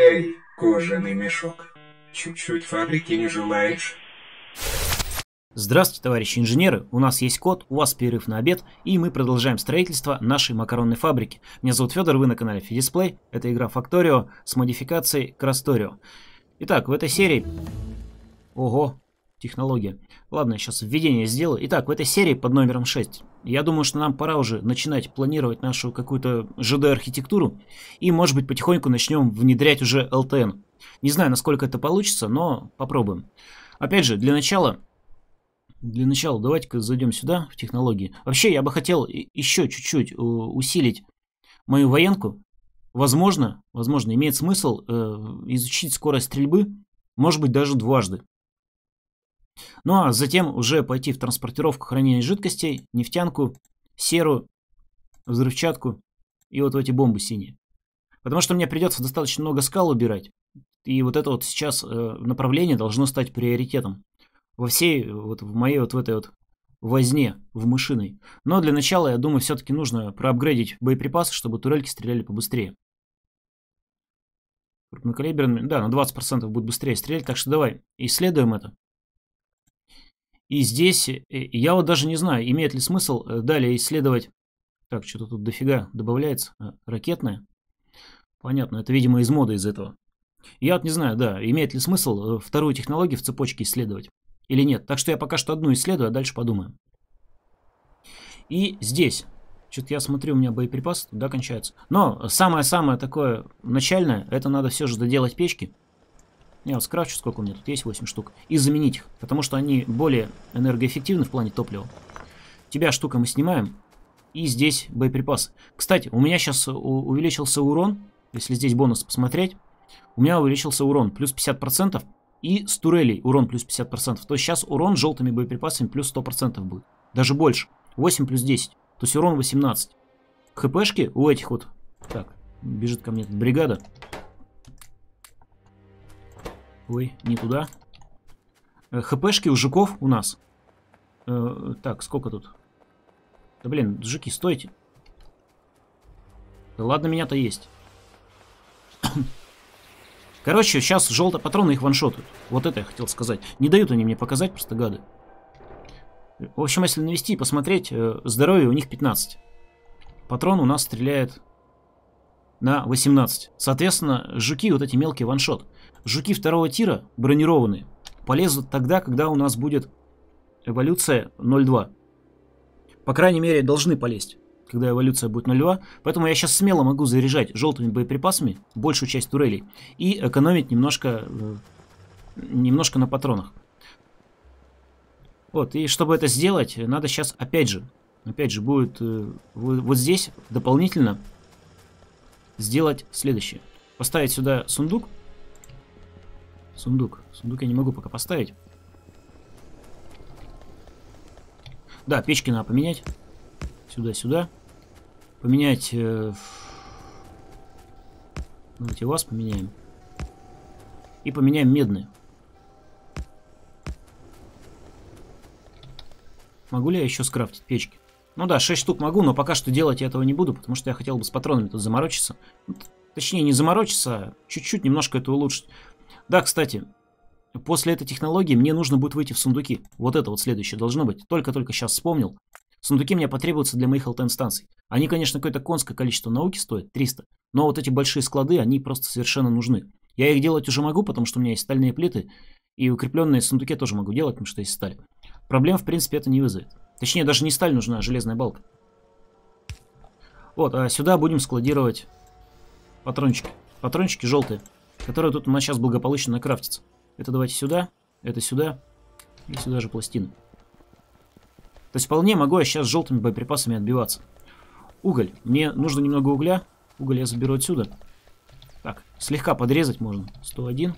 Эй, кожаный мешок, чуть-чуть фабрики не желаешь? Здравствуйте, товарищи инженеры, у нас есть код, у вас перерыв на обед, и мы продолжаем строительство нашей макаронной фабрики. Меня зовут Фёдор, вы на канале Fidisplay, это игра Факторио с модификацией Krastorio. Итак, в этой серии... Ого, технология. Ладно, я сейчас введение сделаю. Итак, в этой серии под номером 6. Я думаю, что нам пора уже начинать планировать нашу какую-то ЖД-архитектуру, и, может быть, потихоньку начнем внедрять уже ЛТН. Не знаю, насколько это получится, но попробуем. Опять же, для начала давайте-ка зайдем сюда, в технологии. Вообще, я бы хотел еще чуть-чуть усилить мою военку. Возможно, имеет смысл изучить скорость стрельбы, может быть, даже дважды. Ну а затем уже пойти в транспортировку, хранения жидкостей, нефтянку, серу, взрывчатку и вот в эти бомбы синие. Потому что мне придется достаточно много скал убирать. И вот это вот сейчас направление должно стать приоритетом в моей возне, в мышиной. Но для начала, я думаю, все-таки нужно проапгрейдить боеприпасы, чтобы турельки стреляли побыстрее. Крупнокалиберными, да, на 20% будут быстрее стрелять, так что давай исследуем это. И здесь, я вот даже не знаю, имеет ли смысл далее исследовать... Так, что-то тут дофига добавляется, ракетное. Понятно, это, видимо, из моды из этого. Я вот не знаю, да, имеет ли смысл вторую технологию в цепочке исследовать или нет. Так что я пока что одну исследую, а дальше подумаем. И здесь, что-то я смотрю, у меня боеприпасы туда кончаются. Но самое-самое такое начальное, это надо все же доделать печки. Я вот скрафчу, сколько у меня тут есть, 8 штук, и заменить их, потому что они более энергоэффективны в плане топлива. Тебя штука мы снимаем, и здесь боеприпасы. Кстати, у меня сейчас увеличился урон, если здесь бонус посмотреть, у меня увеличился урон плюс 50%, и с турелей урон плюс 50%. То есть сейчас урон желтыми боеприпасами плюс 100% будет, даже больше, 8 плюс 10, то есть урон 18. ХПшки у этих вот, так, бежит ко мне тут бригада. Ой, не туда. ХПшки у жуков у нас. Так, сколько тут? Да блин, жуки, стойте. Да ладно, меня-то есть. Короче, сейчас желтые патроны их ваншотают. Вот это я хотел сказать. Не дают они мне показать, просто гады. В общем, если навести и посмотреть, здоровье у них 15. Патрон у нас стреляет на 18. Соответственно, жуки вот эти мелкие ваншот. Жуки второго тира, бронированные, полезут тогда, когда у нас будет эволюция 0.2. По крайней мере, должны полезть, когда эволюция будет 0.2. Поэтому я сейчас смело могу заряжать желтыми боеприпасами большую часть турелей и экономить немножко на патронах. Вот, и чтобы это сделать, надо сейчас опять же будет вот здесь дополнительно сделать следующее. Поставить сюда сундук. Сундук я не могу пока поставить. Да, печки надо поменять. Сюда. Поменять... Давайте вас поменяем. И поменяем медные. Могу ли я еще скрафтить печки? Ну да, 6 штук могу, но пока что делать я этого не буду, потому что я хотел бы с патронами тут заморочиться. Точнее, не заморочиться, а чуть-чуть немножко это улучшить. Да, кстати, после этой технологии мне нужно будет выйти в сундуки. Вот это вот следующее должно быть. Только сейчас вспомнил. Сундуки мне потребуются для моих ЛТН-станций. Они, конечно, какое-то конское количество науки стоят, 300. Но вот эти большие склады, они просто совершенно нужны. Я их делать уже могу, потому что у меня есть стальные плиты. И укрепленные сундуки тоже могу делать, потому что есть сталь. Проблем, в принципе, это не вызовет. Точнее, даже не сталь нужна, а железная балка. Вот, а сюда будем складировать патрончики. Патрончики желтые, которые тут у нас сейчас благополучно накрафтятся. Это давайте сюда, это сюда, и сюда же пластины. То есть вполне могу я сейчас с желтыми боеприпасами отбиваться. Уголь. Мне нужно немного угля. Уголь я заберу отсюда. Так, слегка подрезать можно. 101.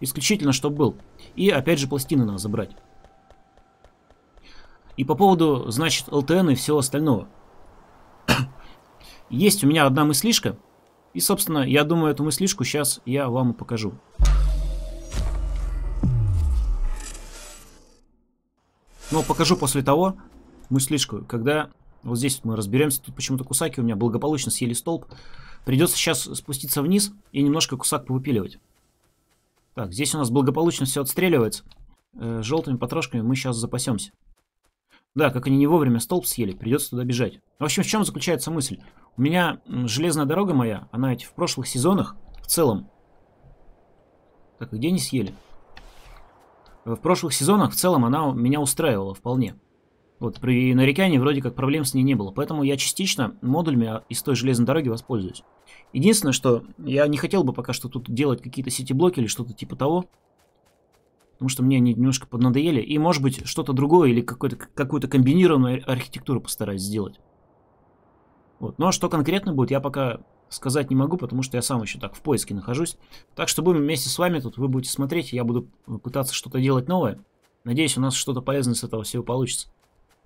Исключительно, чтобы был. И опять же пластины надо забрать. И по поводу, значит, ЛТН и всего остального. Есть у меня одна мыслишка. И, собственно, я думаю, эту мыслишку сейчас я вам и покажу. Но покажу после того мыслишку, когда Вот здесь мы разберемся. Тут почему-то кусаки у меня благополучно съели столб. Придется сейчас спуститься вниз и немножко кусак повыпиливать. Так, здесь у нас благополучно все отстреливается. Желтыми потрошками мы сейчас запасемся. Да, как они не вовремя столб съели, придется туда бежать. В общем, в чем заключается мысль? У меня железная дорога моя, она ведь в прошлых сезонах в целом... Так, и где они съели? В прошлых сезонах в целом она меня устраивала вполне. Вот при нарекании вроде как проблем с ней не было. Поэтому я частично модулями из той железной дороги воспользуюсь. Единственное, что я не хотел бы пока что тут делать какие-то сити-блоки или что-то типа того. Потому что мне они немножко поднадоели. И может быть что-то другое или какую-то комбинированную архитектуру постараюсь сделать. Вот. Но что конкретно будет, я пока сказать не могу, потому что я сам еще так в поиске нахожусь. Так что будем вместе с вами тут, вы будете смотреть, я буду пытаться что-то делать новое. Надеюсь, у нас что-то полезное с этого всего получится.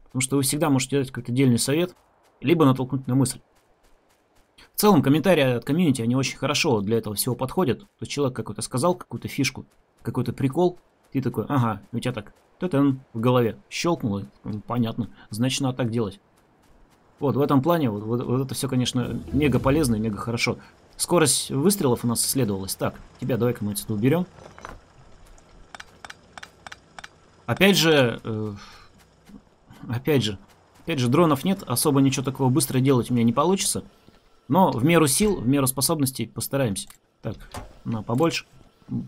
Потому что вы всегда можете дать какой-то дельный совет, либо натолкнуть на мысль. В целом, комментарии от комьюнити, они очень хорошо для этого всего подходят. То есть человек какой-то сказал какую-то фишку, какой-то прикол, ты такой, ага, у тебя так, ТТН в голове щелкнуло, понятно, значит надо так делать. Вот, в этом плане, вот это все, конечно, мега полезно и мега хорошо. Скорость выстрелов у нас исследовалась. Так, тебя давай-ка мы отсюда уберем. Опять же, дронов нет, особо ничего такого быстро делать у меня не получится. Но в меру сил, в меру способностей постараемся. Так, на побольше.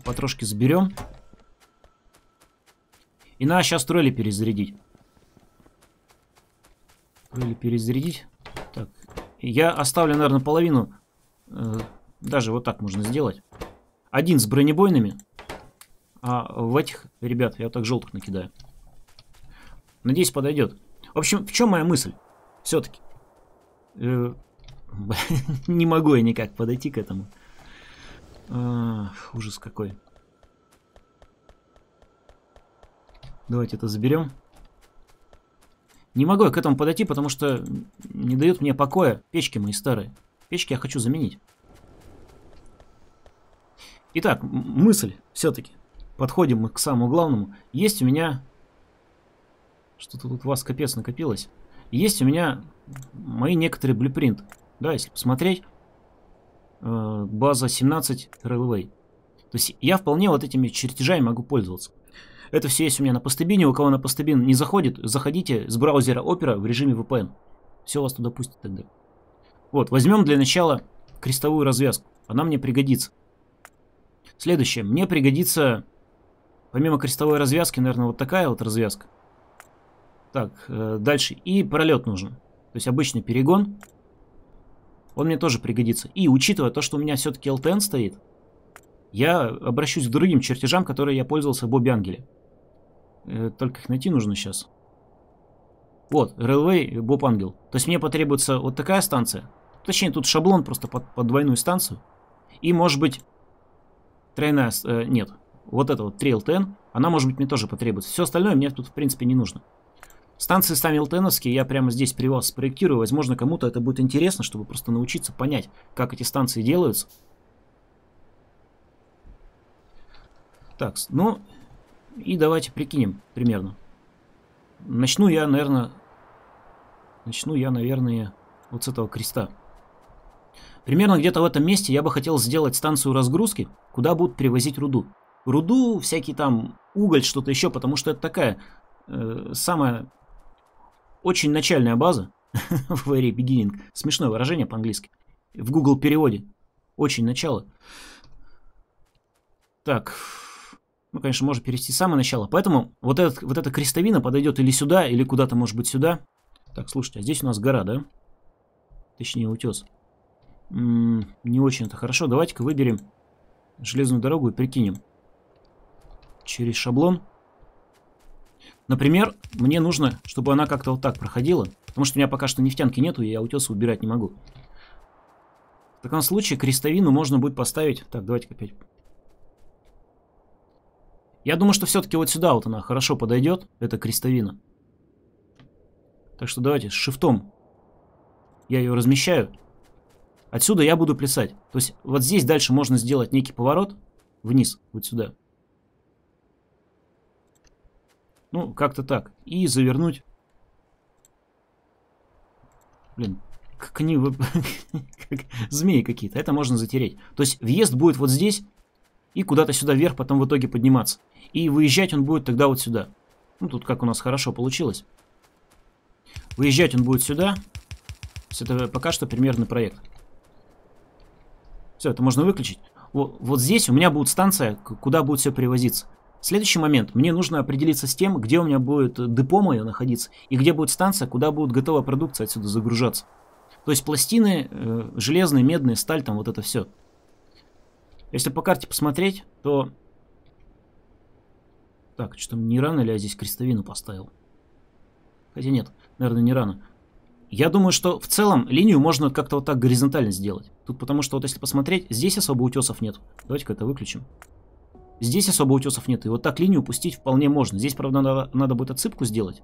Потрошки заберем. И надо сейчас тролли перезарядить. Или перезарядить. Так. Я оставлю, наверное, половину. Даже вот так можно сделать. Один с бронебойными. А в этих, ребят, я вот так желтых накидаю. Надеюсь, подойдет. В общем, в чем моя мысль? Все-таки. Не могу я никак подойти к этому. Ужас какой. Давайте это заберем. Не могу я к этому подойти, потому что не дают мне покоя печки мои старые. Печки я хочу заменить. Итак, мысль все-таки. Подходим мы к самому главному. Есть у меня... Что-то тут у вас капец накопилось. Есть у меня мои некоторые блюпринты. Да, если посмотреть. База 17 Railway. То есть я вполне вот этими чертежами могу пользоваться. Это все есть у меня на постебине. У кого на постебин не заходит, заходите с браузера Opera в режиме VPN. Все вас туда пустит тогда. Вот, возьмем для начала крестовую развязку. Она мне пригодится. Следующее. Мне пригодится, помимо крестовой развязки, наверное, вот такая вот развязка. Так, дальше. И пролет нужен. То есть обычный перегон. Он мне тоже пригодится. И учитывая то, что у меня все-таки ЛТН стоит, я обращусь к другим чертежам, которые я пользовался в Боби Ангеле. Только их найти нужно сейчас. Вот, Railway Боб Ангел. То есть мне потребуется вот такая станция. Точнее, тут шаблон просто под двойную станцию. И, может быть, тройная... нет, вот эта вот 3 ЛТН. Она, может быть, мне тоже потребуется. Все остальное мне тут, в принципе, не нужно. Станции сами ЛТНовские я прямо здесь при вас спроектирую. Возможно, кому-то это будет интересно, чтобы просто научиться понять, как эти станции делаются. Так, ну... И давайте прикинем примерно. Начну я, наверное, вот с этого креста. Примерно где-то в этом месте я бы хотел сделать станцию разгрузки, куда будут привозить руду. Руду, всякий там уголь, что-то еще, потому что это такая самая очень начальная база. Very beginning. Смешное выражение по-английски. В Google переводе. Очень начало. Так... Ну, конечно, можно перевести с самого начала. Поэтому вот эта крестовина подойдет или сюда, или куда-то, может быть, сюда. Так, слушайте, а здесь у нас гора, да? Точнее, утес. Не очень это хорошо. Давайте-ка выберем железную дорогу и прикинем. Через шаблон. Например, мне нужно, чтобы она как-то вот так проходила. Потому что у меня пока что нефтянки нету, и я утесы убирать не могу. В таком случае крестовину можно будет поставить... Так, давайте-ка опять... Я думаю, что все-таки вот сюда вот она хорошо подойдет, эта крестовина. Так что давайте с шифтом я ее размещаю. Отсюда я буду плясать. То есть вот здесь дальше можно сделать некий поворот вниз, вот сюда. Ну, как-то так. И завернуть Блин, как они... как змеи какие-то. Это можно затереть. То есть въезд будет вот здесь и куда-то сюда вверх, потом в итоге подниматься. И выезжать он будет тогда вот сюда. Ну, тут как у нас хорошо получилось. Выезжать он будет сюда. Это пока что примерный проект. Все, это можно выключить. Вот здесь у меня будет станция, куда будет все привозиться. Следующий момент. Мне нужно определиться с тем, где у меня будет депо мое находиться, и где будет станция, куда будет готовая продукция отсюда загружаться. То есть пластины, железные, медные, сталь, там вот это все. Если по карте посмотреть, то... Так, что-то не рано ли я здесь крестовину поставил? Хотя нет, наверное, не рано. Я думаю, что в целом линию можно как-то вот так горизонтально сделать. Тут потому что вот если посмотреть, здесь особо утесов нет. Давайте-ка это выключим. Здесь особо утесов нет. И вот так линию пустить вполне можно. Здесь, правда, надо будет отсыпку сделать.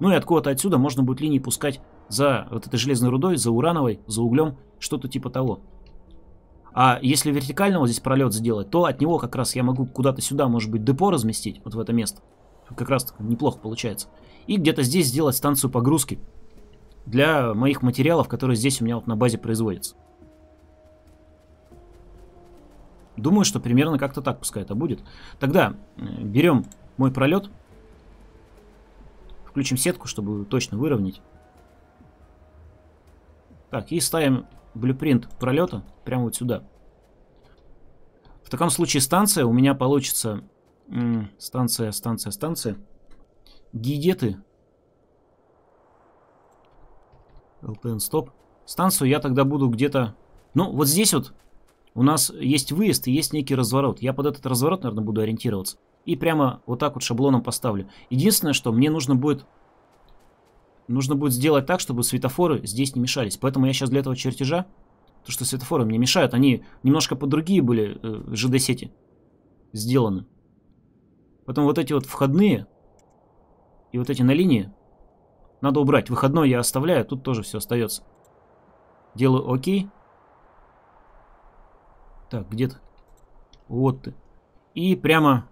Ну и откуда-то отсюда можно будет линии пускать за вот этой железной рудой, за урановой, за углем, что-то типа того. А если вертикального здесь пролет сделать, то от него как раз я могу куда-то сюда, может быть, депо разместить, вот в это место. Как раз неплохо получается. И где-то здесь сделать станцию погрузки для моих материалов, которые здесь у меня вот на базе производятся. Думаю, что примерно как-то так пускай это будет. Тогда берем мой пролет, включим сетку, чтобы точно выровнять. Так, и ставим блюпринт пролета прямо вот сюда. В таком случае станция у меня получится... Станция. Гидеты. ЛТН, стоп. Станцию я тогда буду где-то... Ну, вот здесь вот у нас есть выезд и есть некий разворот. Я под этот разворот, наверное, буду ориентироваться. И прямо вот так вот шаблоном поставлю. Единственное, что мне нужно будет сделать так, чтобы светофоры здесь не мешались. Поэтому я сейчас для этого чертежа, то что светофоры мне мешают, они немножко под другие были ЖД-сети сделаны. Потом вот эти вот входные и вот эти на линии надо убрать. Выходной я оставляю, тут тоже все остается. Делаю ОК. Так, где-то. Вот ты. И прямо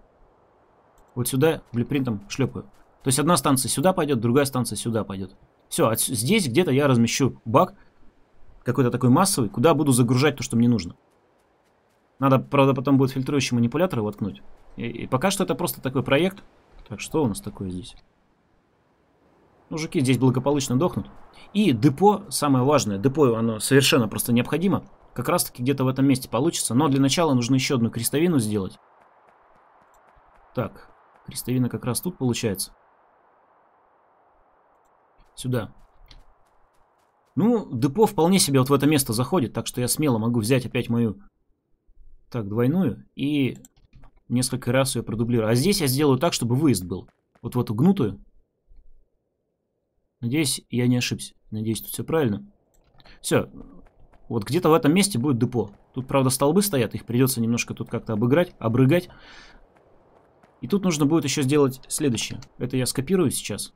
вот сюда блюпринтом шлепаю. То есть одна станция сюда пойдет, другая станция сюда пойдет. Все, здесь где-то я размещу бак какой-то такой массовый, куда буду загружать то, что мне нужно. Надо, правда, потом будет фильтрующий манипулятор воткнуть. И пока что это просто такой проект. Так, что у нас такое здесь? Мужики здесь благополучно дохнут. И депо, самое важное, депо, оно совершенно просто необходимо. Как раз таки где-то в этом месте получится. Но для начала нужно еще одну крестовину сделать. Так, крестовина как раз тут получается. Сюда. Ну, депо вполне себе вот в это место заходит. Так что я смело могу взять опять мою... Так, двойную. И несколько раз ее продублирую. А здесь я сделаю так, чтобы выезд был. Вот в эту гнутую. Надеюсь, я не ошибся. Надеюсь, тут все правильно. Все. Вот где-то в этом месте будет депо. Тут, правда, столбы стоят. Их придется немножко тут как-то обыграть, обрыгать. И тут нужно будет еще сделать следующее. Это я скопирую сейчас.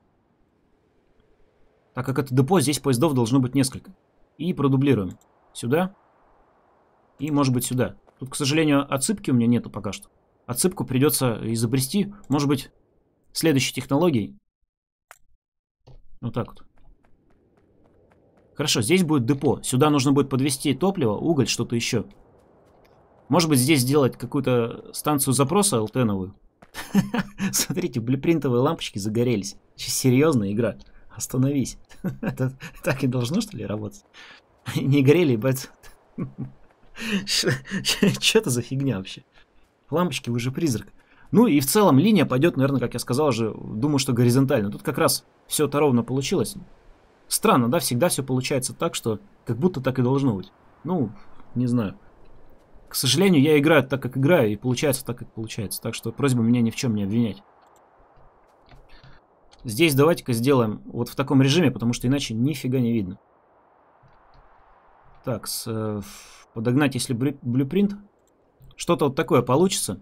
Так как это депо, здесь поездов должно быть несколько. И продублируем. Сюда. И, может быть, сюда. Тут, к сожалению, отсыпки у меня нету пока что. Отсыпку придется изобрести. Может быть, следующей технологией. Вот так вот. Хорошо, здесь будет депо. Сюда нужно будет подвести топливо, уголь, что-то еще. Может быть, здесь сделать какую-то станцию запроса ЛТНовую. Смотрите, блюпринтовые лампочки загорелись. Серьезная игра. Остановись. Так и должно, что ли, работать? Не горели, ебать. Что это за фигня вообще? Лампочки, вы же призрак. Ну и в целом линия пойдет, наверное, как я сказал уже, думаю, что горизонтально. Тут как раз все это ровно получилось. Странно, да? Всегда все получается так, что как будто так и должно быть. Ну, не знаю. К сожалению, я играю так, как играю, и получается так, как получается. Так что просьба меня ни в чем не обвинять. Здесь давайте-ка сделаем вот в таком режиме, потому что иначе нифига не видно. Так, подогнать, если блюпринт. Что-то вот такое получится.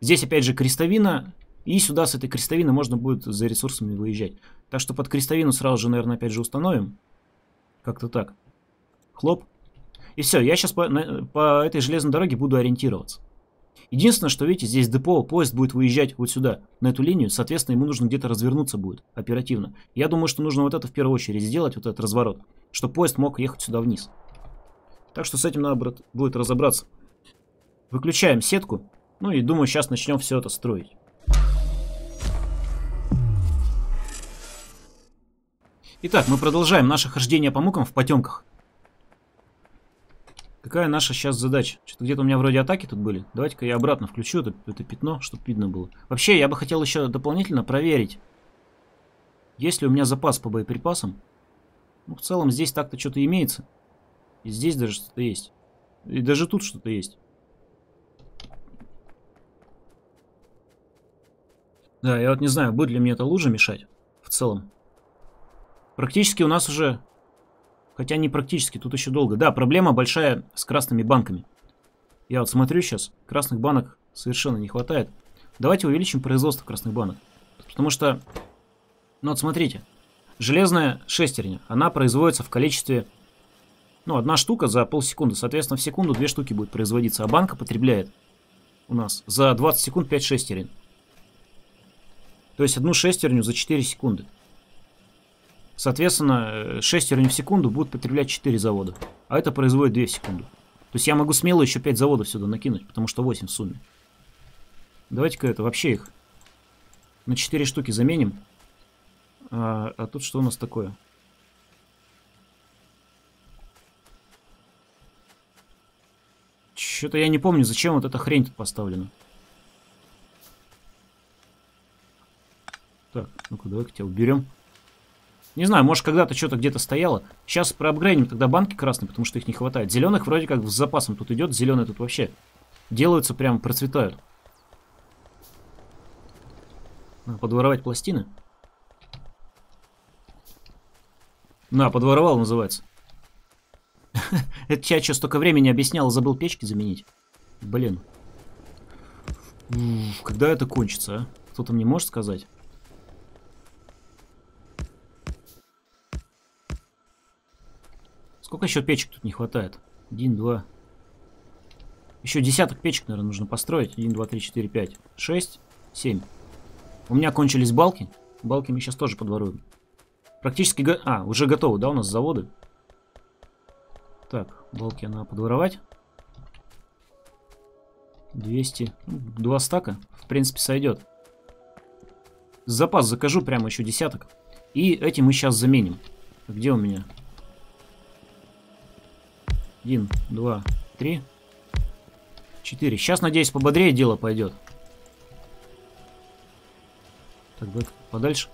Здесь опять же крестовина. И сюда с этой крестовины можно будет за ресурсами выезжать. Так что под крестовину сразу же, наверное, опять же установим. Как-то так. Хлоп. И все, я сейчас по этой железной дороге буду ориентироваться. Единственное, что видите, здесь депо, поезд будет выезжать вот сюда, на эту линию, соответственно, ему нужно где-то развернуться будет оперативно. Я думаю, что нужно вот это в первую очередь сделать, вот этот разворот, чтобы поезд мог ехать сюда вниз. Так что с этим надо будет разобраться. Выключаем сетку, ну и думаю, сейчас начнем все это строить. Итак, мы продолжаем наше хождение по мукам в потемках. Какая наша сейчас задача? Что-то где-то у меня вроде атаки тут были. Давайте-ка я обратно включу это пятно, чтобы видно было. Вообще, я бы хотел еще дополнительно проверить, есть ли у меня запас по боеприпасам. Ну, в целом, здесь так-то что-то имеется. И здесь даже что-то есть. И даже тут что-то есть. Да, я вот не знаю, будет ли мне эта лужа мешать в целом. Практически у нас уже... Хотя не практически, тут еще долго. Да, проблема большая с красными банками. Я вот смотрю сейчас, красных банок совершенно не хватает. Давайте увеличим производство красных банок. Потому что, ну вот смотрите, железная шестерня, она производится в количестве, ну, одна штука за полсекунды. Соответственно, в секунду две штуки будет производиться. А банка потребляет у нас за 20 секунд 5 шестерен. То есть одну шестерню за 4 секунды. Соответственно, 6 шестерен в секунду будут потреблять 4 завода. А это производит 2 секунды. То есть я могу смело еще 5 заводов сюда накинуть, потому что 8 в сумме. Давайте-ка это вообще их на 4 штуки заменим. А тут что у нас такое? Что-то я не помню, зачем вот эта хрень тут поставлена. Так, ну-ка, давай-ка тебя уберем. Не знаю, может, когда-то что-то где-то стояло. Сейчас проапгрейдим тогда банки красные, потому что их не хватает. Зеленых вроде как с запасом тут идет. Зеленые тут вообще делаются, прям процветают. Надо подворовать пластины. На, подворовал называется. Это я что, столько времени объяснял, забыл печки заменить? Блин. Когда это кончится, а? Кто-то мне может сказать? Сколько еще печек тут не хватает? 1, 2. Еще десяток печек, наверное, нужно построить. 1, 2, 3, 4, 5, 6, 7. У меня кончились балки. Балки мы сейчас тоже подворуем. Практически... уже готовы, да, у нас заводы? Так, балки надо подворовать. 200. 2 стака, в принципе, сойдет. Запас закажу, прямо еще десяток. И эти мы сейчас заменим. Где у меня... 1, 2, 3, 4. Сейчас, надеюсь, пободрее дело пойдет. Так, давай подальше.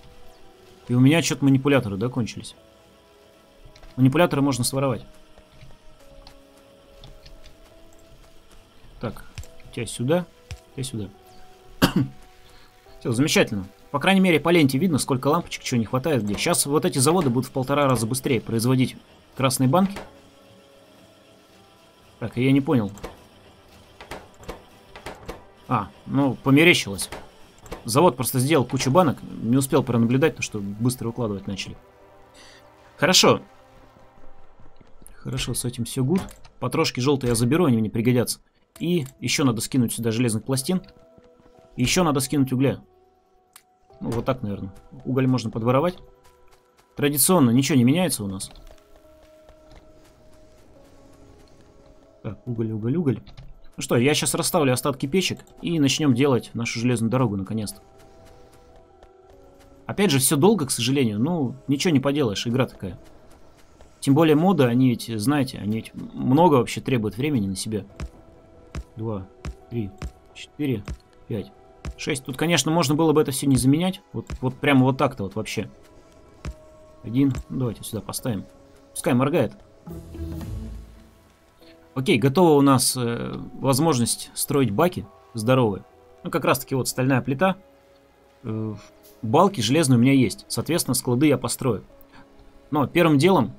И у меня что-то манипуляторы, да, кончились. Манипуляторы можно своровать. Так, тебя сюда, тебя сюда. Все, замечательно. По крайней мере, по ленте видно, сколько лампочек, чего не хватает где. Сейчас вот эти заводы будут в 1,5 раза быстрее производить красные банки. Так, я не понял. Ну, померещилось. Завод просто сделал кучу банок. Не успел пронаблюдать, потому что быстро выкладывать начали. Хорошо. Хорошо, с этим все good. Потрошки желтые я заберу, они мне пригодятся. И еще надо скинуть сюда железных пластин. И еще надо скинуть угля. Ну, вот так, наверное. Уголь можно подворовать. Традиционно ничего не меняется у нас. Так, уголь, уголь, уголь. Ну что, я сейчас расставлю остатки печек и начнем делать нашу железную дорогу наконец-то. Опять же, все долго, к сожалению. Ну, ничего не поделаешь, игра такая. Тем более моды, они ведь, знаете, они ведь много вообще требуют времени на себя. 2, 3, 4, 5, 6. Тут, конечно, можно было бы это все не заменять. Вот прямо вот так-то вот вообще. 1, давайте сюда поставим. Пускай моргает. Окей, готова у нас возможность строить баки здоровые. Ну, как раз таки вот стальная плита. Балки железные у меня есть. Соответственно, склады я построю. Но первым делом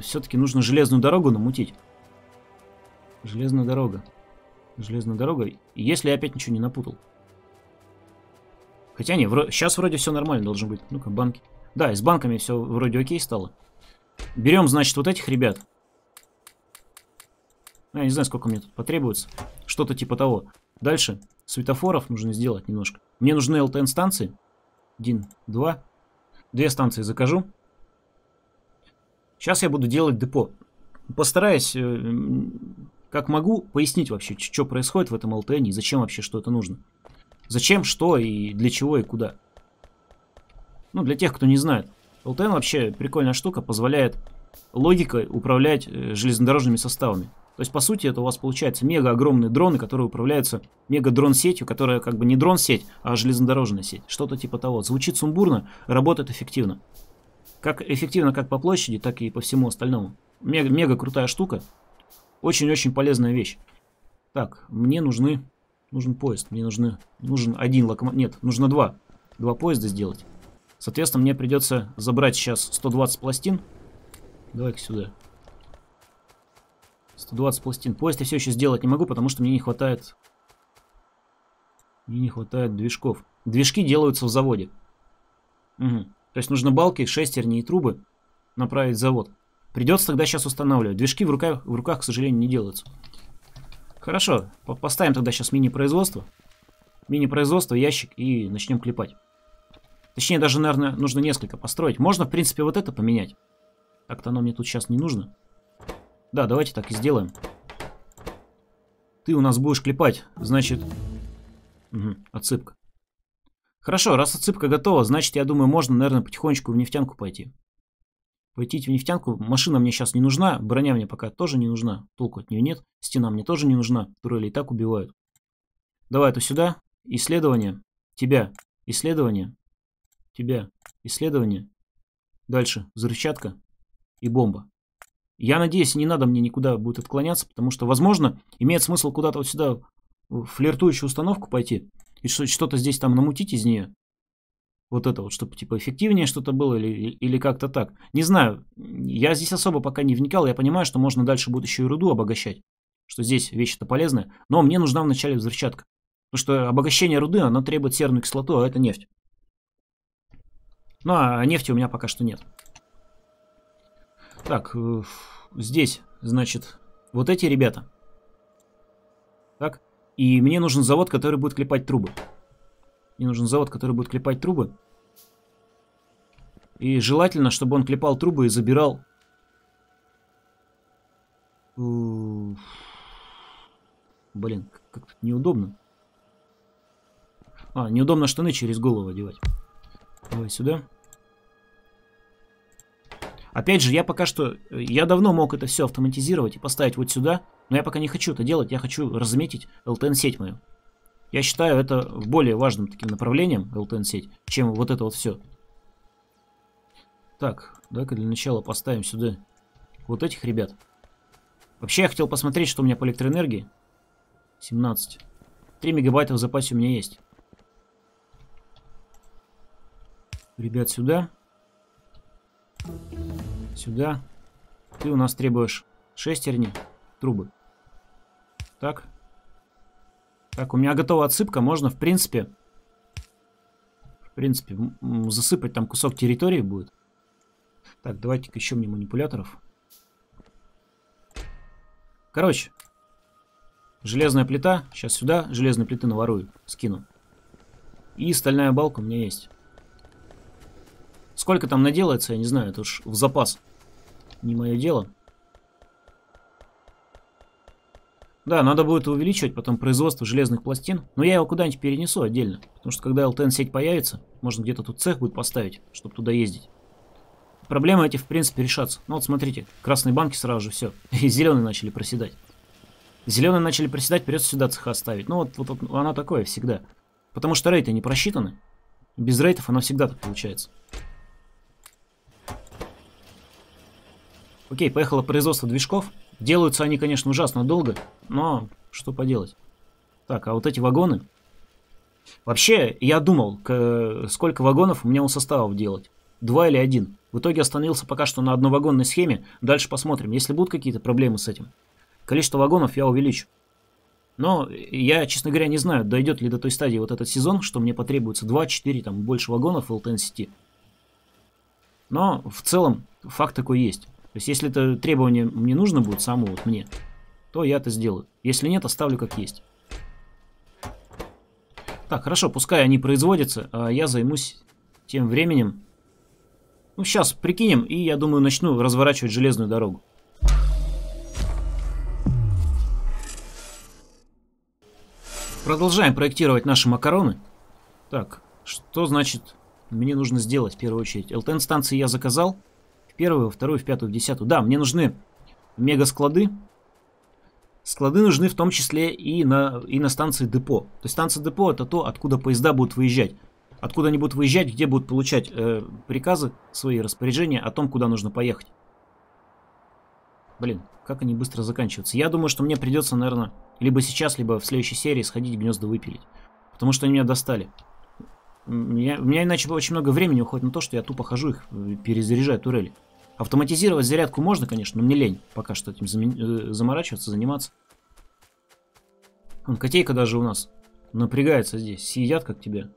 все-таки нужно железную дорогу намутить. Железная дорога. Железная дорога. Если я опять ничего не напутал. Хотя не, сейчас вроде все нормально должно быть. Ну-ка, банки. Да, и с банками все вроде окей стало. Берем, значит, вот этих ребят. Я не знаю, сколько мне тут потребуется. Что-то типа того. Дальше светофоров нужно сделать немножко. Мне нужны ЛТН станции. 1, 2. 2 станции закажу. Сейчас я буду делать депо. Постараюсь, как могу, пояснить вообще, что происходит в этом ЛТН и зачем вообще что это нужно. Зачем, что и для чего и куда. Ну, для тех, кто не знает. ЛТН вообще прикольная штука, позволяет логикой управлять железнодорожными составами. То есть, по сути, это у вас получается мега-огромные дроны, которые управляются мега-дрон-сетью, которая как бы не дрон-сеть, а железнодорожная сеть. Что-то типа того. Звучит сумбурно, работает эффективно. Как эффективно как по площади, так и по всему остальному. Мега крутая штука. Очень-очень полезная вещь. Так, мне нужен поезд. Мне нужен один локомотив. Нет, нужно два. 2 поезда сделать. Соответственно, мне придется забрать сейчас 120 пластин. Давай-ка сюда. 120 пластин. Поезд я все еще сделать не могу, потому что мне не хватает. Мне не хватает движков. Движки делаются в заводе. Угу. То есть нужно балки, шестерни и трубы направить в завод. Придется тогда сейчас устанавливать. Движки в руках, к сожалению, не делаются. Хорошо. Поставим тогда сейчас мини-производство. Мини-производство, ящик и начнем клепать. Точнее, даже, наверное, нужно несколько построить. Можно, в принципе, вот это поменять. Так-то оно мне тут сейчас не нужно. Да, давайте так и сделаем. Ты у нас будешь клепать, значит... Угу, отсыпка. Хорошо, раз отсыпка готова, значит, я думаю, можно, наверное, потихонечку в нефтянку пойти. Пойти в нефтянку. Машина мне сейчас не нужна, броня мне пока тоже не нужна. Толку от нее нет. Стена мне тоже не нужна. Турели и так убивают. Давай эту сюда. Исследование. Тебя. Исследование. Тебя. Исследование. Дальше. Взрывчатка. И бомба. Я надеюсь, не надо мне никуда будет отклоняться, потому что, возможно, имеет смысл куда-то вот сюда в флиртующую установку пойти и что-то здесь там намутить из нее. Вот это вот, чтобы типа эффективнее что-то было или как-то так. Не знаю, я здесь особо пока не вникал, я понимаю, что можно дальше будет еще и руду обогащать, что здесь вещь-то полезная, но мне нужна вначале взрывчатка, потому что обогащение руды, оно требует серную кислоту, а это нефть. Ну, а нефти у меня пока что нет. Так, здесь, значит, вот эти ребята. Так, и мне нужен завод, который будет клепать трубы. Мне нужен завод, который будет клепать трубы. И желательно, чтобы он клепал трубы и забирал... Блин, как-то неудобно. А, неудобно штаны через голову одевать. Давай сюда. Опять же, я пока что... Я давно мог это все автоматизировать и поставить вот сюда, но я пока не хочу это делать, я хочу разметить ЛТН-сеть мою. Я считаю это более важным таким направлением, ЛТН-сеть, чем вот это вот все. Так, давай-ка для начала поставим сюда вот этих ребят. Вообще, я хотел посмотреть, что у меня по электроэнергии. 17. 3 мегабайта в запасе у меня есть. Ребят, сюда. Сюда. Ты у нас требуешь шестерни, трубы. Так. Так, у меня готова отсыпка. Можно, в принципе, засыпать там кусок территории будет. Так, давайте-ка еще мне манипуляторов. Короче. Железная плита. Сейчас сюда железные плиты наворую. Скину. И стальная балка у меня есть. Сколько там наделается, я не знаю, это уж в запас. Не мое дело. Да, надо будет увеличивать потом производство железных пластин. Но я его куда-нибудь перенесу отдельно. Потому что когда ЛТН-сеть появится, можно где-то тут цех будет поставить, чтобы туда ездить. Проблемы эти, в принципе, решатся. Ну вот смотрите, красные банки сразу же все. И зеленые начали проседать. Зеленые начали проседать, придется сюда цеха ставить. Ну вот она такое всегда. Потому что рейты не просчитаны. Без рейтов она всегда так получается. Окей, поехало производство движков. Делаются они, конечно, ужасно долго, но что поделать. Так, а вот эти вагоны... Вообще, я думал, сколько вагонов у меня у составов делать. 2 или 1. В итоге остановился пока что на одновагонной схеме. Дальше посмотрим, если будут какие-то проблемы с этим. Количество вагонов я увеличу. Но я, честно говоря, не знаю, дойдет ли до той стадии вот этот сезон, что мне потребуется 2-4, там, больше вагонов в ЛТН-сети. Но в целом факт такой есть. То есть, если это требование мне нужно будет, само вот мне, то я это сделаю. Если нет, оставлю как есть. Так, хорошо, пускай они производятся, а я займусь тем временем. Ну, сейчас прикинем, и, я думаю, начну разворачивать железную дорогу. Продолжаем проектировать наши макароны. Так, что значит мне нужно сделать в первую очередь? ЛТН станции я заказал. В первую, во вторую, в пятую, в десятую. Да, мне нужны мега-склады. Склады нужны в том числе и на станции депо. То есть станция депо — это то, откуда поезда будут выезжать. Откуда они будут выезжать, где будут получать приказы, свои распоряжения о том, куда нужно поехать. Блин, как они быстро заканчиваются. Я думаю, что мне придется, наверное, либо сейчас, либо в следующей серии сходить гнезда выпилить. Потому что они меня достали. У меня иначе очень много времени уходит на то, что я тупо хожу их, перезаряжаю турели. Автоматизировать зарядку можно, конечно, но мне лень пока что этим заморачиваться, заниматься. Вон, котейка даже у нас напрягается здесь. Съедят, как тебя.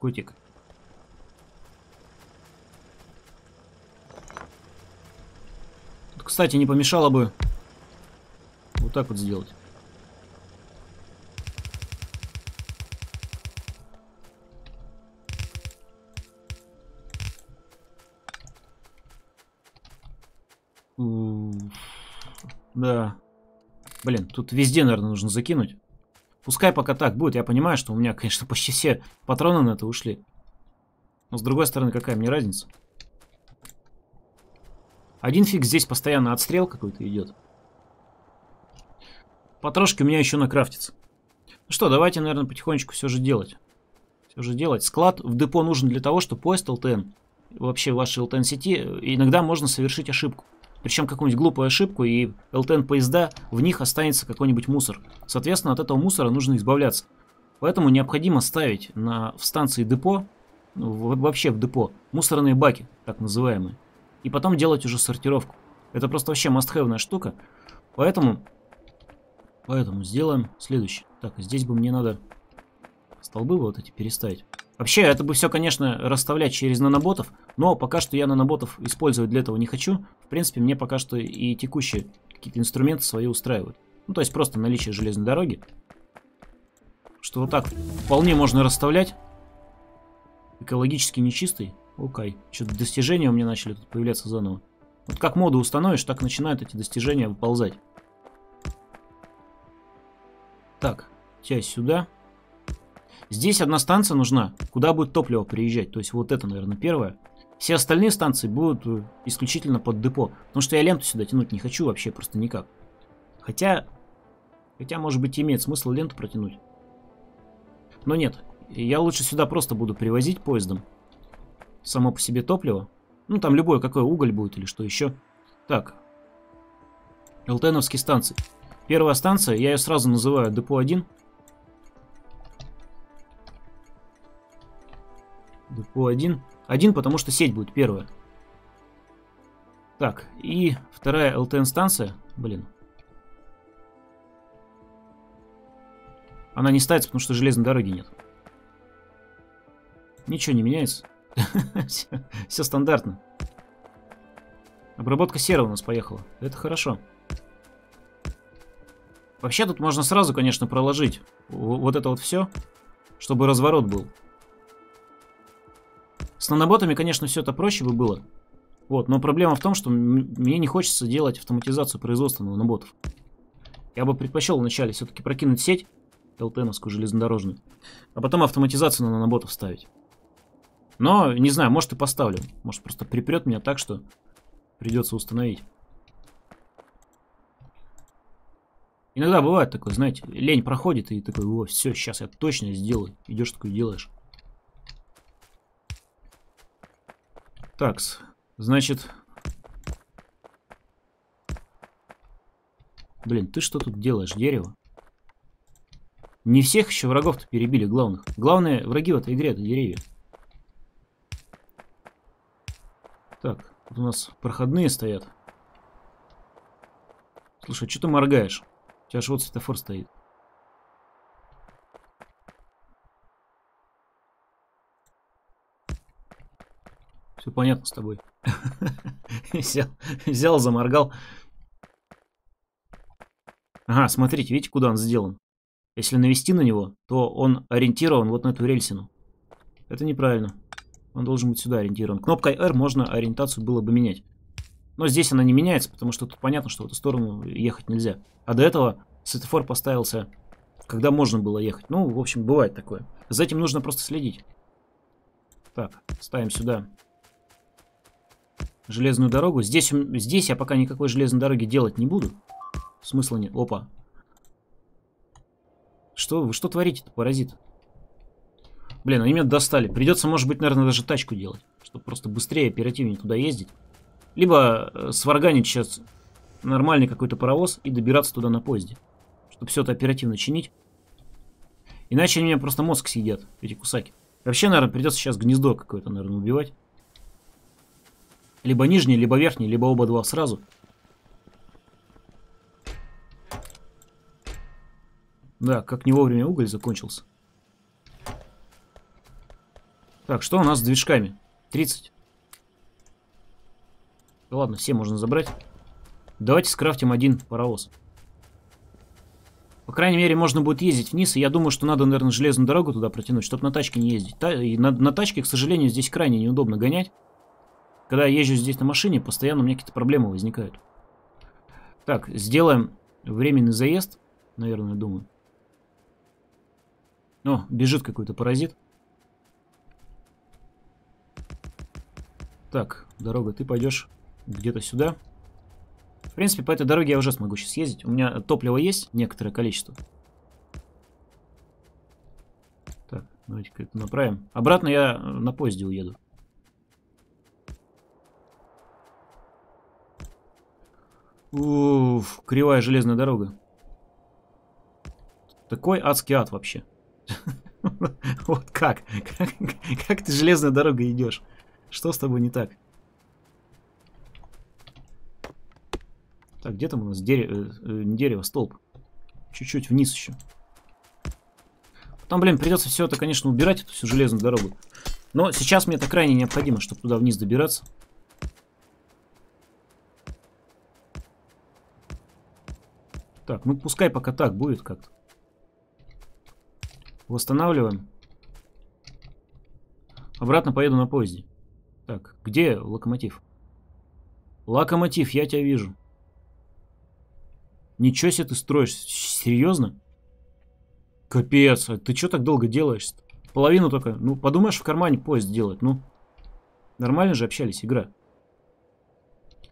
Котик. Тут, кстати, не помешало бы вот так вот сделать. Да. Блин, тут везде, наверное, нужно закинуть. Пускай пока так будет. Я понимаю, что у меня, конечно, почти все патроны на это ушли. Но с другой стороны, какая мне разница? Один фиг, здесь постоянно отстрел какой-то идет. Потрошки у меня еще накрафтятся. Ну что, давайте, наверное, потихонечку все же делать. Все же делать. Склад в депо нужен для того, чтобы поезд ЛТН, вообще в вашей ЛТН-сети, иногда можно совершить ошибку. Причем какую-нибудь глупую ошибку, и ЛТН-поезда, в них останется какой-нибудь мусор. Соответственно, от этого мусора нужно избавляться. Поэтому необходимо ставить в станции депо, вообще в депо, мусорные баки, так называемые. И потом делать уже сортировку. Это просто вообще must-have-ная штука. Поэтому сделаем следующее. Так, здесь бы мне надо столбы вот эти переставить. Вообще, это бы все, конечно, расставлять через наноботов, но пока что я наноботов использовать для этого не хочу. В принципе, мне пока что и текущие какие-то инструменты свои устраивают. Ну, то есть просто наличие железной дороги. Что вот так вполне можно расставлять. Экологически нечистый. Окей. Что-то достижения у меня начали тут появляться заново. Вот как моду установишь, так начинают эти достижения выползать. Так, часть сюда. Здесь одна станция нужна, куда будет топливо приезжать. То есть вот это, наверное, первое. Все остальные станции будут исключительно под депо. Потому что я ленту сюда тянуть не хочу вообще просто никак. Хотя, может быть, имеет смысл ленту протянуть. Но нет. Я лучше сюда просто буду привозить поездом само по себе топливо. Ну, там любой какой уголь будет или что еще. Так. ЛТНовские станции. Первая станция, я ее сразу называю депо 1. Депо 1. 1, потому что сеть будет первая. Так, и вторая ЛТН-станция. Блин. Она не ставится, потому что железной дороги нет. Ничего не меняется. Все стандартно. Обработка серы у нас поехала. Это хорошо. Вообще тут можно сразу, конечно, проложить вот это вот все, чтобы разворот был. С наноботами, конечно, все это проще бы было. Вот, но проблема в том, что мне не хочется делать автоматизацию производства наноботов. Я бы предпочел вначале все-таки прокинуть сеть ЛТНовскую железнодорожную, а потом автоматизацию на наноботов ставить. Но, не знаю, может и поставлю. Может просто припрет меня так, что придется установить. Иногда бывает такое, знаете, лень проходит и такой, о, все, сейчас я точно сделаю. Идешь такой, делаешь. Так, значит... Блин, ты что тут делаешь, дерево? Не всех еще врагов-то перебили, главных. Главные враги в этой игре — это деревья. Так, тут у нас проходные стоят. Слушай, что ты моргаешь? У тебя же вот светофор стоит. Все понятно с тобой. Взял, заморгал. Ага, смотрите, видите, куда он сделан? Если навести на него, то он ориентирован вот на эту рельсину. Это неправильно. Он должен быть сюда ориентирован. Кнопкой R можно ориентацию было бы менять. Но здесь она не меняется, потому что тут понятно, что в эту сторону ехать нельзя. А до этого светофор поставился, когда можно было ехать. Ну, в общем, бывает такое. За этим нужно просто следить. Так, ставим сюда железную дорогу. Здесь я пока никакой железной дороги делать не буду. Смысла нет. Опа. Что, вы что творите-то, паразит? Блин, они меня достали. Придется, может быть, наверное, даже тачку делать, чтобы просто быстрее, оперативнее туда ездить. Либо сварганить сейчас нормальный какой-то паровоз и добираться туда на поезде, чтобы все это оперативно чинить. Иначе они меня просто мозг съедят, эти кусаки. Вообще, наверное, придется сейчас гнездо какое-то, наверное, убивать. Либо нижний, либо верхний, либо оба два сразу. Да, как не вовремя уголь закончился. Так, что у нас с движками? 30. Ладно, все можно забрать. Давайте скрафтим один паровоз. По крайней мере, можно будет ездить вниз. И я думаю, что надо, наверное, железную дорогу туда протянуть, чтобы на тачке не ездить. И на тачке, к сожалению, здесь крайне неудобно гонять. Когда я езжу здесь на машине, постоянно у меня какие-то проблемы возникают. Так, сделаем временный заезд, наверное, думаю. О, бежит какой-то паразит. Так, дорога, ты пойдешь где-то сюда. В принципе, по этой дороге я уже смогу сейчас ездить. У меня топлива есть некоторое количество. Так, давайте-ка это направим. Обратно я на поезде уеду. Уф, кривая железная дорога. Такой адский ад вообще. Вот как? Как ты железной дорогой идешь? Что с тобой не так? Так, где там у нас дерево, столб? Чуть-чуть вниз еще. Потом, блин, придется все это, конечно, убирать, эту всю железную дорогу. Но сейчас мне это крайне необходимо, чтобы туда вниз добираться. Так, ну пускай пока так будет как-то. Восстанавливаем. Обратно поеду на поезде. Так, где локомотив? Локомотив, я тебя вижу. Ничего себе ты строишь. Серьезно? Капец, а ты что так долго делаешь-то? Половину только. Ну, подумаешь, в кармане поезд делать. Ну, нормально же общались, игра.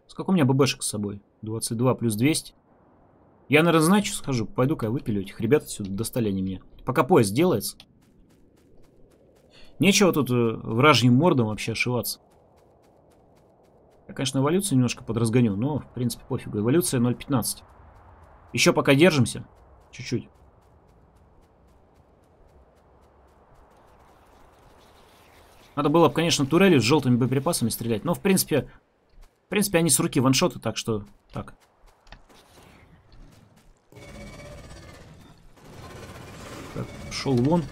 Сколько у меня ББшек с собой? 22 плюс 200. Я, наверное, знаю, что схожу. Пойду-ка я выпилю этих ребят отсюда, достали они меня. Пока поезд делается. Нечего тут вражьим мордом вообще ошиваться. Я, конечно, эволюцию немножко подразгоню, но, в принципе, пофигу. Эволюция 0.15. Еще пока держимся. Чуть-чуть. Надо было бы, конечно, турели с желтыми боеприпасами стрелять. Но, в принципе, они с руки ваншоты, так что... Так. Так, шел вон.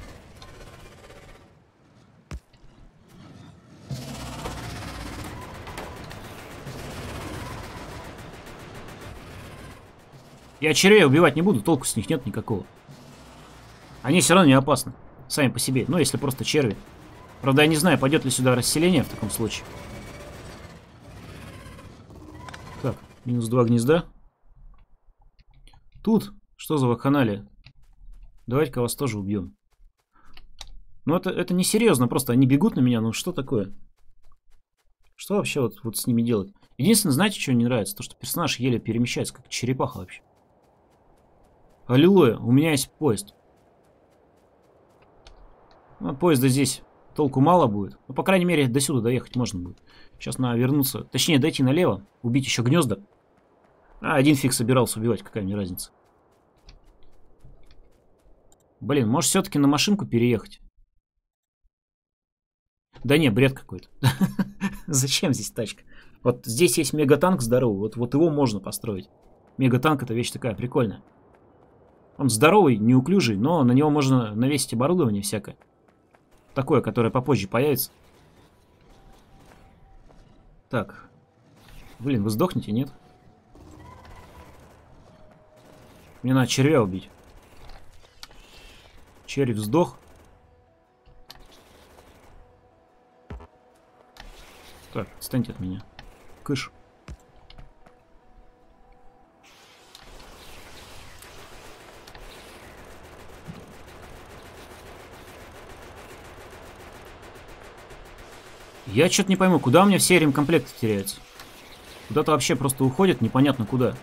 Я червей убивать не буду, толку с них нет никакого. Они все равно не опасны. Сами по себе. Ну, если просто черви. Правда, я не знаю, пойдет ли сюда расселение в таком случае. Так, минус 2 гнезда. Тут, что за вакханалия? Давайте-ка вас тоже убьем. Ну, это несерьезно, просто они бегут на меня, ну что такое? Что вообще вот с ними делать? Единственное, знаете, что мне нравится? То, что персонаж еле перемещается, как черепаха вообще. Аллилуйя, у меня есть поезд. Ну, поезда здесь толку мало будет. Ну, по крайней мере, до сюда доехать можно будет. Сейчас надо вернуться. Точнее, дойти налево, убить еще гнезда. А, один фиг собирался убивать, какая мне разница. Блин, может, все-таки на машинку переехать? Да не, бред какой-то. Зачем здесь тачка? Вот здесь есть мегатанк здоровый, вот его можно построить. Мегатанк — это вещь такая прикольная. Он здоровый, неуклюжий, но на него можно навесить оборудование всякое. Такое, которое попозже появится. Так. Блин, вы сдохнете, нет? Мне надо червя убить. Черри вздох. Так, отстаньте от меня. Кыш. Я что-то не пойму, куда у меня все ремкомплекты теряются? Куда-то вообще просто уходит, непонятно куда.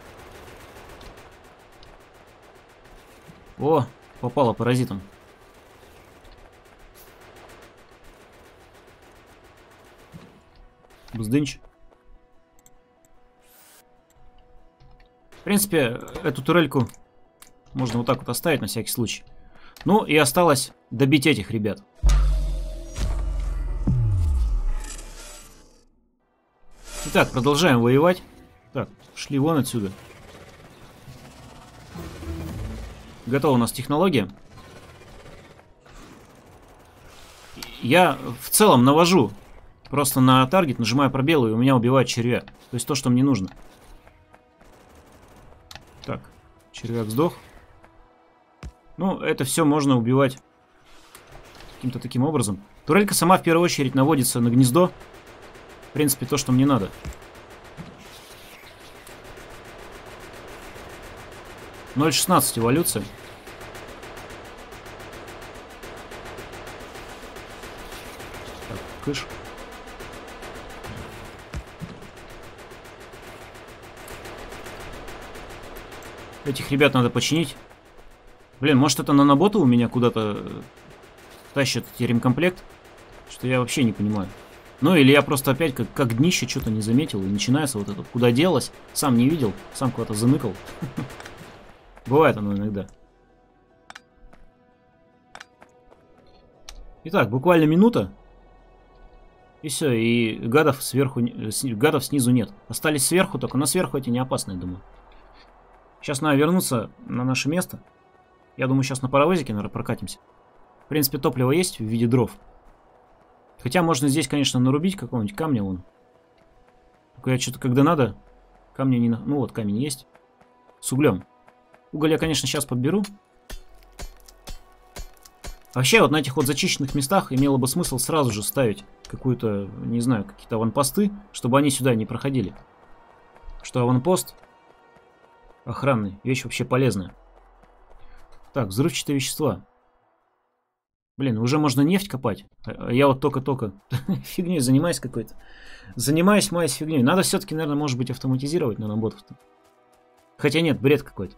О, попало паразитом. Буздынч. В принципе, эту турельку можно вот так вот оставить на всякий случай. Ну и осталось добить этих ребят. Итак, продолжаем воевать. Так, шли вон отсюда. Готова у нас технология. Я в целом навожу. Просто на таргет нажимаю пробел, и у меня убивает червя. То есть то, что мне нужно. Так, червяк сдох. Ну, это все можно убивать каким-то таким образом. Турелька сама в первую очередь наводится на гнездо. В принципе, то, что мне надо. .16 эволюция. Так, кыш. Этих ребят надо починить. Блин, может, это наноботы у меня куда-то тащат ремкомплект? Что я вообще не понимаю. Ну или я просто опять как днище что-то не заметил. И начинается вот это. Куда делось? Сам не видел. Сам куда-то заныкал. Бывает оно иногда. Итак, буквально минута. И все. И гадов сверху, гадов снизу нет. Остались сверху только. Но сверху эти не опасные, думаю. Сейчас надо вернуться на наше место. Я думаю, сейчас на паровозике, наверное, прокатимся. В принципе, топливо есть в виде дров. Хотя можно здесь, конечно, нарубить какого-нибудь камня вон. Только я что-то, когда надо, камня не... Ну вот, камень есть. С углем. Уголь я, конечно, сейчас подберу. Вообще, вот на этих вот зачищенных местах имело бы смысл сразу же ставить какую-то, не знаю, какие-то аванпосты, чтобы они сюда не проходили. Что аванпост охранный. Вещь вообще полезная. Так, взрывчатые вещества. Блин, уже можно нефть копать. Я вот только-только фигней занимаюсь какой-то. Занимаюсь, маюсь фигней. Надо все-таки, наверное, может быть, автоматизировать наноботов-то. Хотя нет, бред какой-то.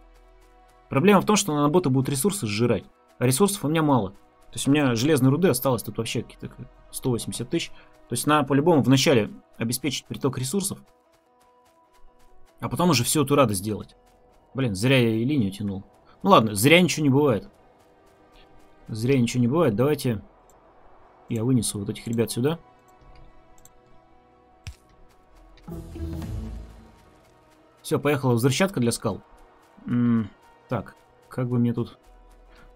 Проблема в том, что наноботы будут ресурсы сжирать. А ресурсов у меня мало. То есть у меня железной руды осталось тут вообще какие-то 180 тысяч. То есть надо по-любому вначале обеспечить приток ресурсов. А потом уже всю эту радость делать. Блин, зря я и линию тянул. Ну ладно, зря ничего не бывает. Зря ничего не бывает. Давайте я вынесу вот этих ребят сюда. Все, поехала взрывчатка для скал. Так, как бы мне тут...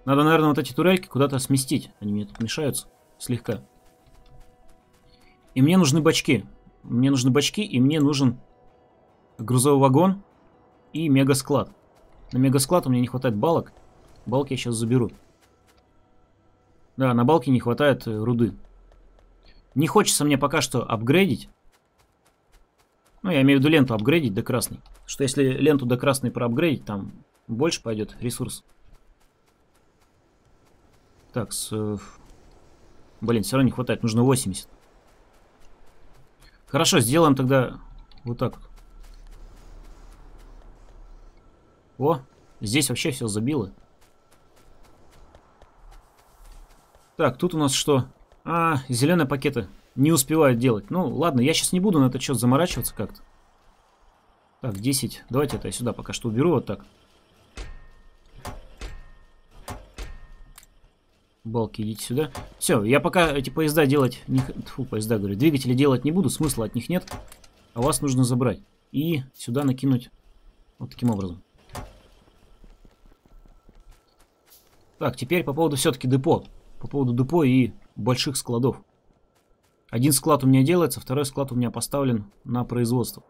Надо, наверное, вот эти турельки куда-то сместить. Они мне тут мешаются слегка. И мне нужны бачки. Мне нужны бачки, и мне нужен грузовой вагон и мегасклад. На мегасклад у меня не хватает балок. Балки я сейчас заберу. Да, на балке не хватает руды. Не хочется мне пока что апгрейдить. Ну, я имею в виду ленту апгрейдить до красной. Что если ленту до красной проапгрейдить, там больше пойдет ресурс. Так, блин, все равно не хватает. Нужно 80. Хорошо, сделаем тогда вот так вот. О, здесь вообще все забило. Так, тут у нас что? А, зеленые пакеты не успевают делать. Ну, ладно, я сейчас не буду на этот счет заморачиваться как-то. Так, 10. Давайте это я сюда пока что уберу, вот так. Балки, идите сюда. Все, я пока эти поезда делать... Не... Фу, поезда, говорю. Двигатели делать не буду, смысла от них нет. А вас нужно забрать. И сюда накинуть вот таким образом. Так, теперь по поводу все-таки депо. По поводу депо и больших складов. Один склад у меня делается, второй склад у меня поставлен на производство.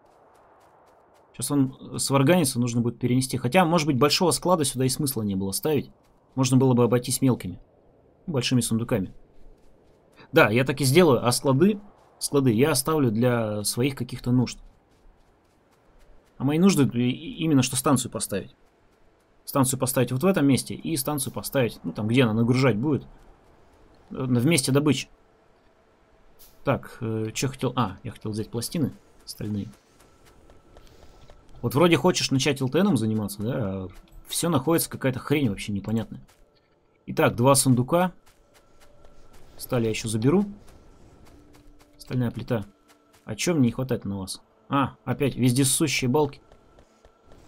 Сейчас он сварганится, нужно будет перенести. Хотя, может быть, большого склада сюда и смысла не было ставить. Можно было бы обойтись мелкими. большими сундуками. Да, я так и сделаю, а склады я оставлю для своих каких-то нужд. А мои нужды именно что станцию поставить. Станцию поставить вот в этом месте и станцию поставить, ну там, где она нагружать будет, в месте добычи. Так, что хотел... А, я хотел взять пластины стальные. Вот вроде хочешь начать ЛТНом заниматься, да, а все находится какая-то хрень вообще непонятная. Итак, 2 сундука. Сталь я еще заберу. Стальная плита. О чем мне не хватает на вас? А, опять вездесущие балки.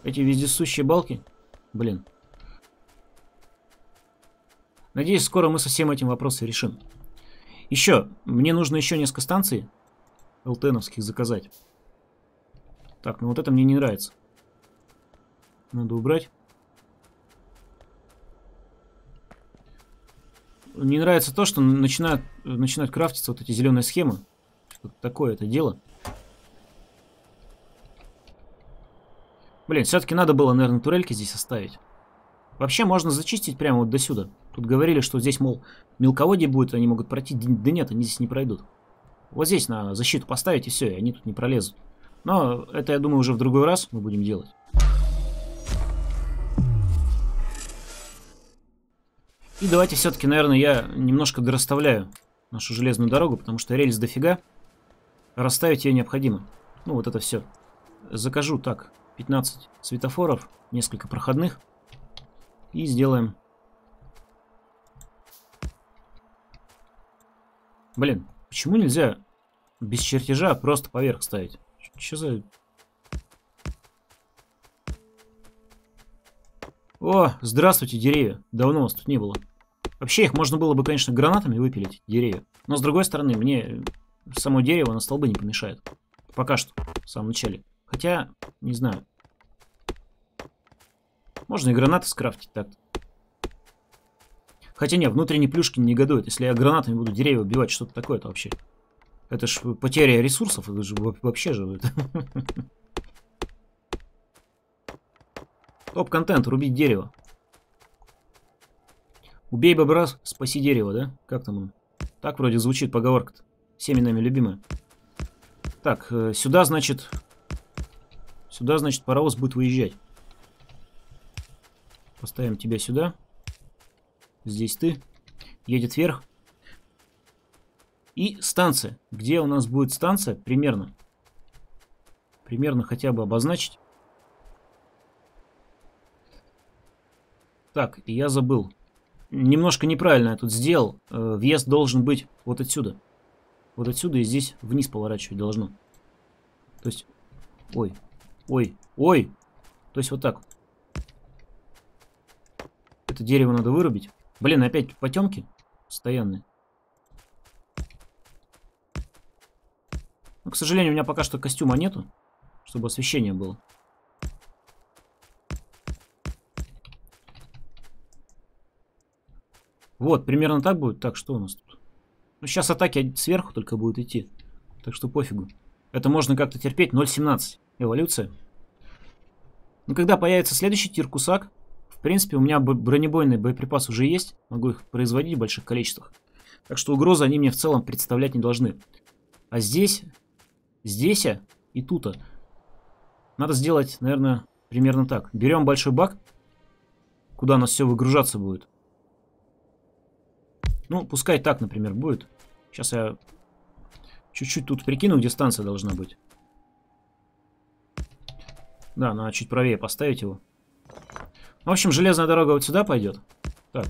Эти вездесущие балки... Блин. Надеюсь, скоро мы со всем этим вопросом решим. Еще. Мне нужно еще несколько станций ЛТНовских заказать. Так, ну вот это мне не нравится. Надо убрать. Не нравится то, что начинают крафтиться вот эти зеленые схемы. Что-то такое это дело. Блин, все-таки надо было, наверное, турельки здесь оставить. Вообще можно зачистить прямо вот до сюда. Тут говорили, что здесь, мол, мелководье будет, они могут пройти. Да нет, они здесь не пройдут. Вот здесь надо защиту поставить и все, и они тут не пролезут. Но это, я думаю, уже в другой раз мы будем делать. И давайте все-таки, наверное, я немножко дорасставляю нашу железную дорогу, потому что рельс дофига. Расставить ее необходимо. Ну, вот это все. Закажу так. 15 светофоров, несколько проходных. И сделаем... Блин, почему нельзя без чертежа просто поверх ставить? Что за... О, здравствуйте, деревья. Давно вас тут не было. Вообще их можно было бы, конечно, гранатами выпилить, деревья. Но с другой стороны, мне само дерево на столбы не помешает. Пока что, в самом начале. Хотя, не знаю. Можно и гранаты скрафтить так. Хотя нет, внутренние плюшки негодуют. Если я гранатами буду деревья убивать, что-то такое-то вообще. Это ж потеря ресурсов, это же вообще же. Топ-контент, рубить дерево. Убей бобра, спаси дерево, да? Как там он? Так вроде звучит поговорка-то. Всеми нами любимая. Так, сюда, значит... Сюда, значит, паровоз будет выезжать. Поставим тебя сюда. Здесь ты. Едет вверх. И станция. Где у нас будет станция? Примерно. Примерно хотя бы обозначить. Так, я забыл. Немножко неправильно я тут сделал. Въезд должен быть вот отсюда. Вот отсюда и здесь вниз поворачивать должно. То есть... Ой... Ой, ой! То есть вот так. Это дерево надо вырубить. Блин, опять потемки постоянные. Но, к сожалению, у меня пока что костюма нету, чтобы освещение было. Вот, примерно так будет. Так, что у нас тут? Ну, сейчас атаки сверху только будут идти. Так что пофигу. Это можно как-то терпеть. 0.17. Эволюция. Но когда появится следующий тир-кусак, в принципе, у меня бронебойный боеприпас уже есть. Могу их производить в больших количествах. Так что угрозы они мне в целом представлять не должны. А здесь и тут надо сделать, наверное, примерно так. Берем большой бак, куда у нас все выгружаться будет. Ну, пускай так, например, будет. Сейчас я чуть-чуть тут прикину, где станция должна быть. Да, надо чуть правее поставить его. В общем, железная дорога вот сюда пойдет. Так,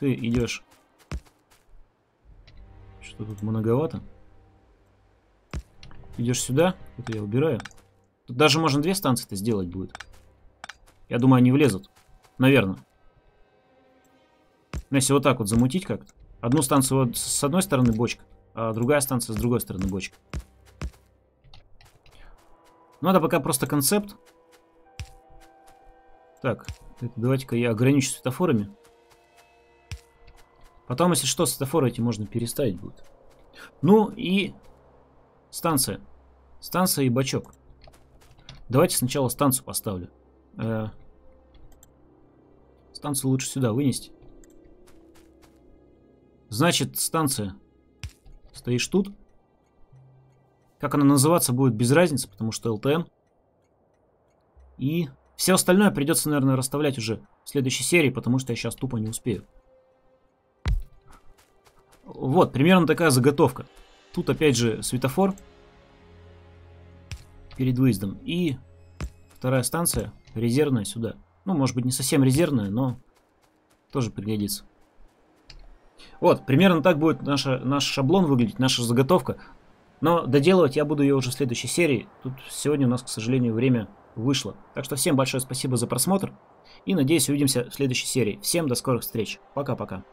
ты идешь. Что тут многовато. Идешь сюда. Это я убираю. Тут даже можно 2 станции-то сделать будет. Я думаю, они влезут. Наверное. Но если вот так вот замутить как-то. Одну станцию вот с одной стороны бочка, а другая станция с другой стороны бочка. Надо пока просто концепт. Так, давайте-ка я ограничу светофорами. Потом, если что, светофоры эти можно переставить будет. Ну и станция. Станция и бачок. Давайте сначала станцию поставлю. Станцию лучше сюда вынести. Значит, станция. Стоишь тут. Как она называться будет, без разницы, потому что ЛТН. И все остальное придется, наверное, расставлять уже в следующей серии, потому что я сейчас тупо не успею. Вот, примерно такая заготовка. Тут опять же светофор перед выездом. И вторая станция, резервная, сюда. Ну, может быть, не совсем резервная, но тоже пригодится. Вот, примерно так будет наш шаблон выглядеть, наша заготовка. Но доделывать я буду ее уже в следующей серии. Тут сегодня у нас, к сожалению, время вышло. Так что всем большое спасибо за просмотр. И надеюсь, увидимся в следующей серии. Всем до скорых встреч. Пока-пока.